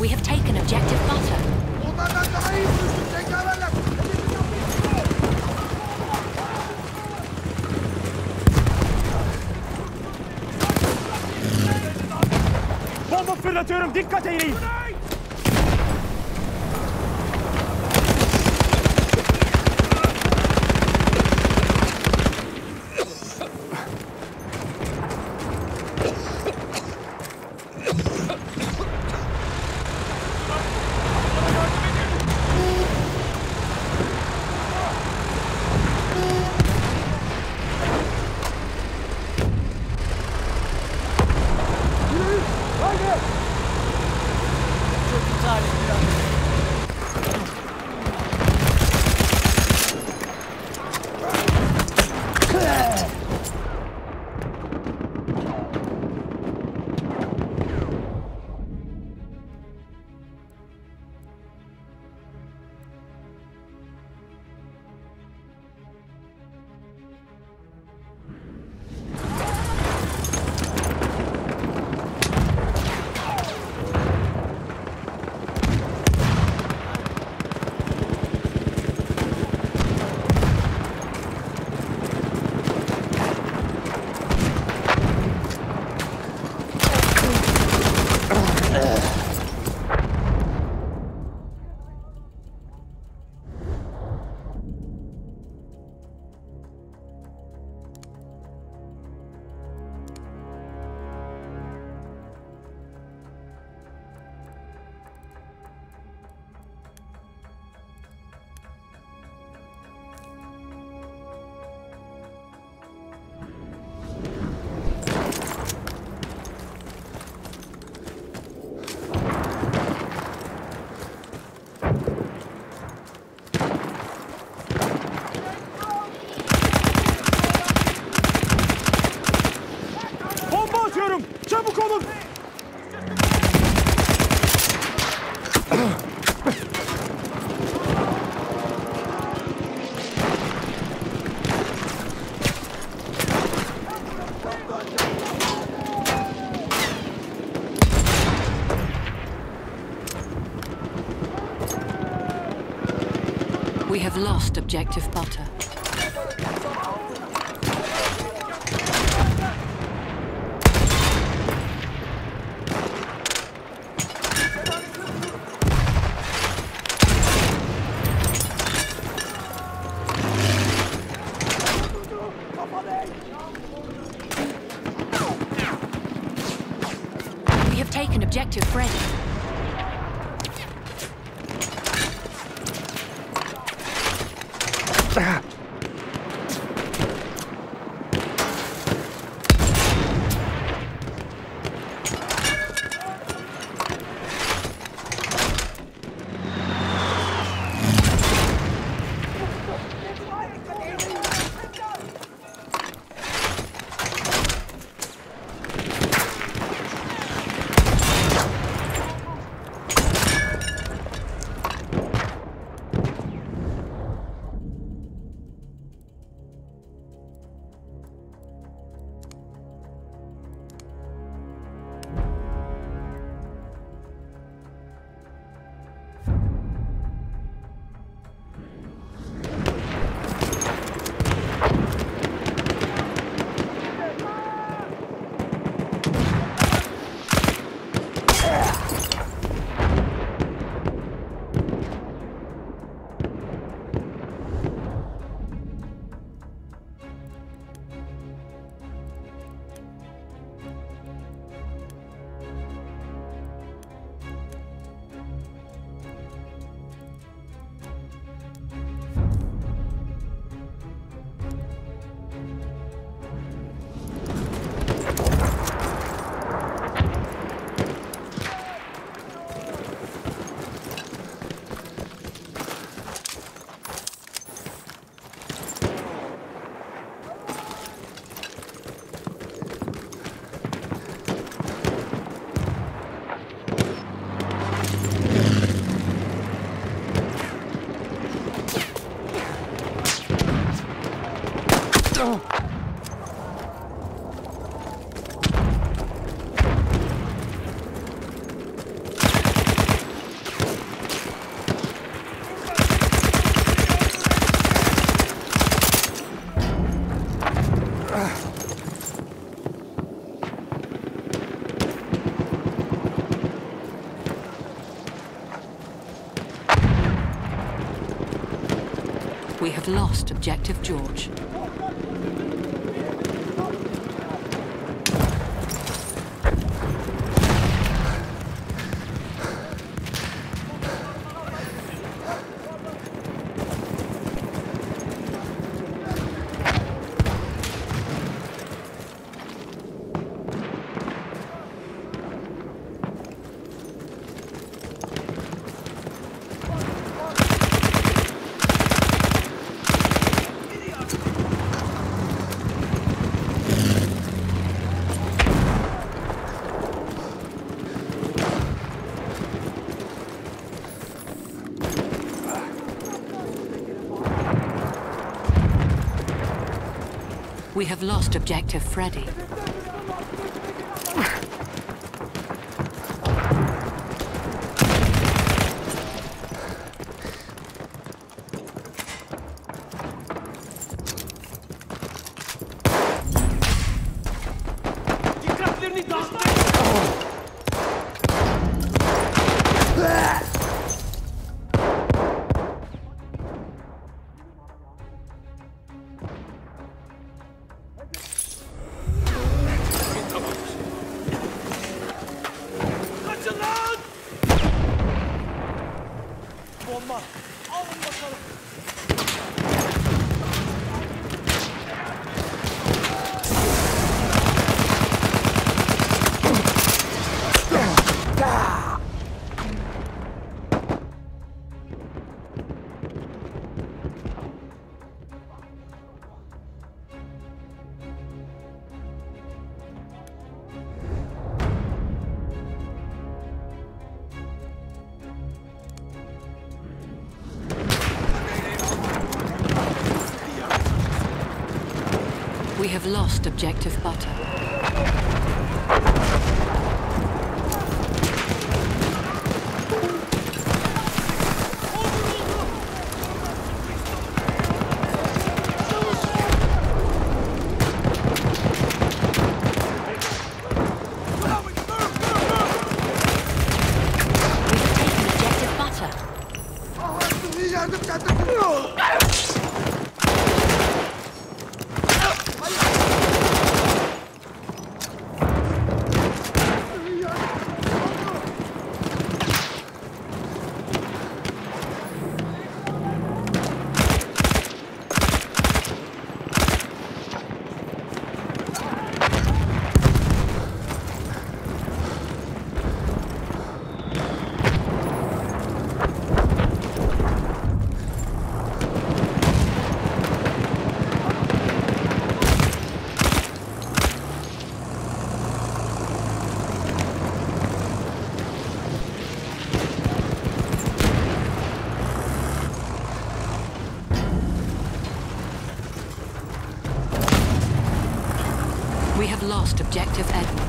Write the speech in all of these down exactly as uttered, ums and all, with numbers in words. We have taken objective Butter. Bomba fırlatıyorum, dikkat eyleyin! We have lost objective Butter. We have taken objective Freddy. We have lost Objective George. We have lost Objective Freddy. We have lost Objective Butter. Lost Objective Edward.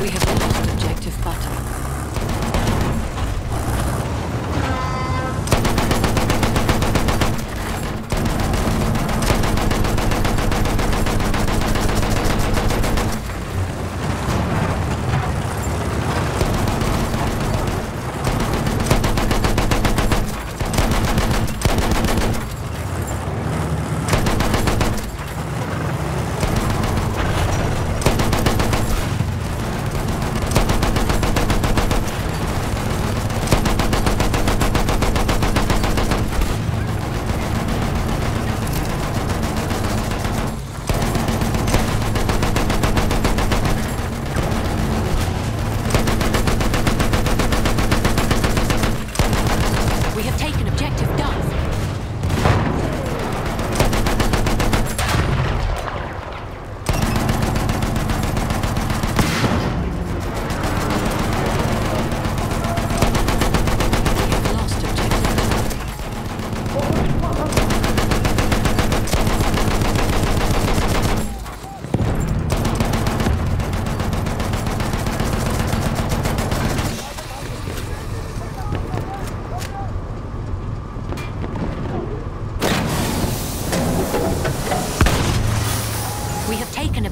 We have lost Objective Butter.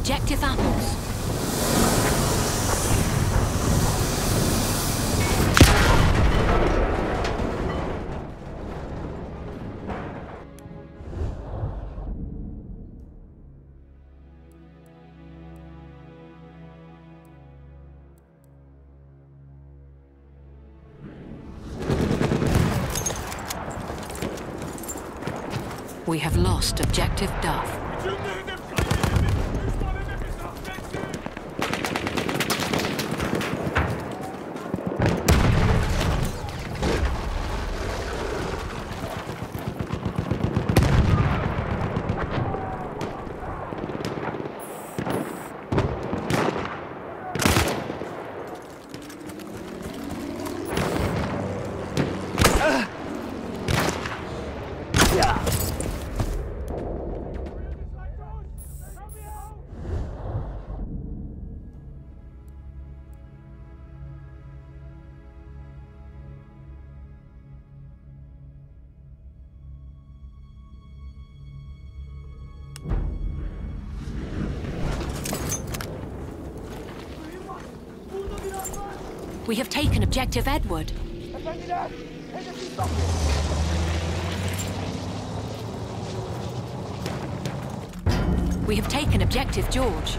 Objective apples. We have lost objective Duff. We have taken objective Edward. We have taken objective George.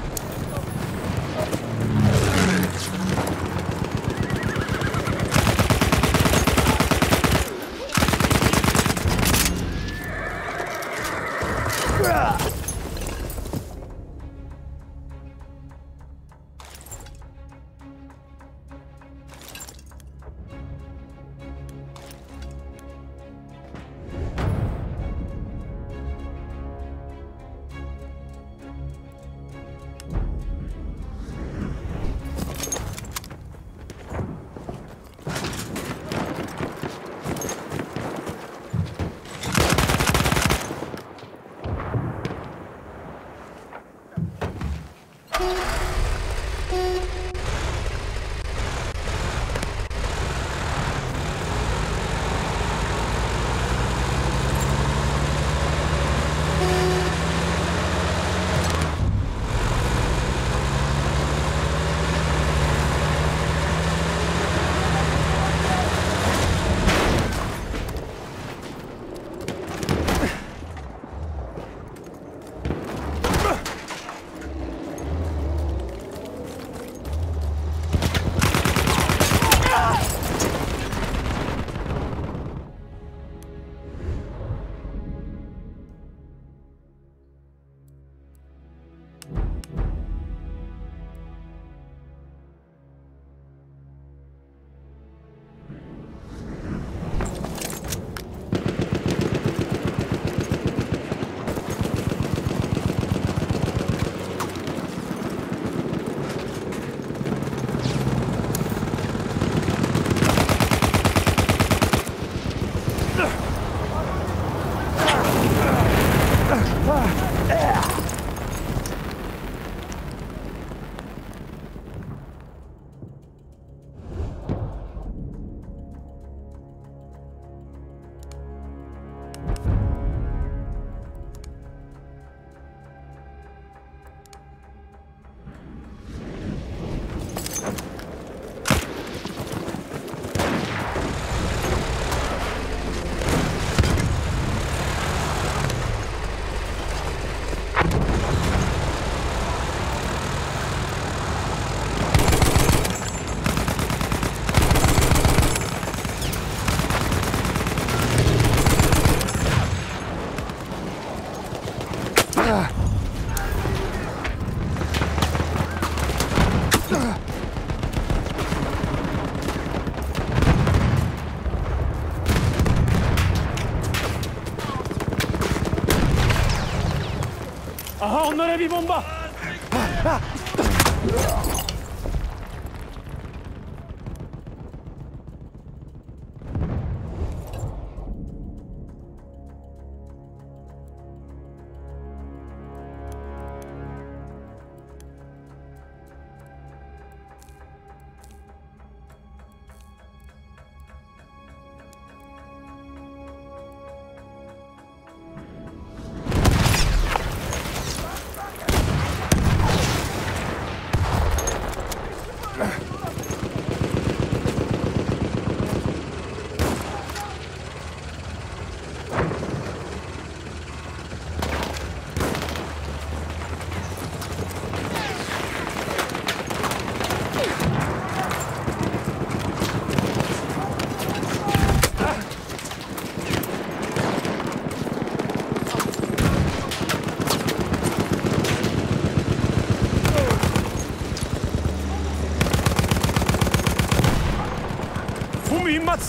Aha, onlara bir bomba!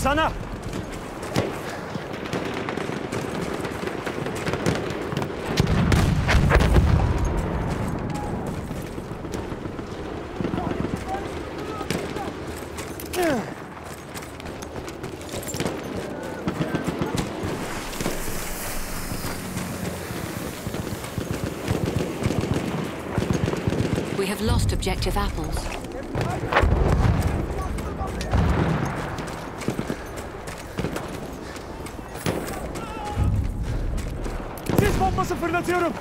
sana. We have lost objective apples. Sis bombası fırlatıyorum.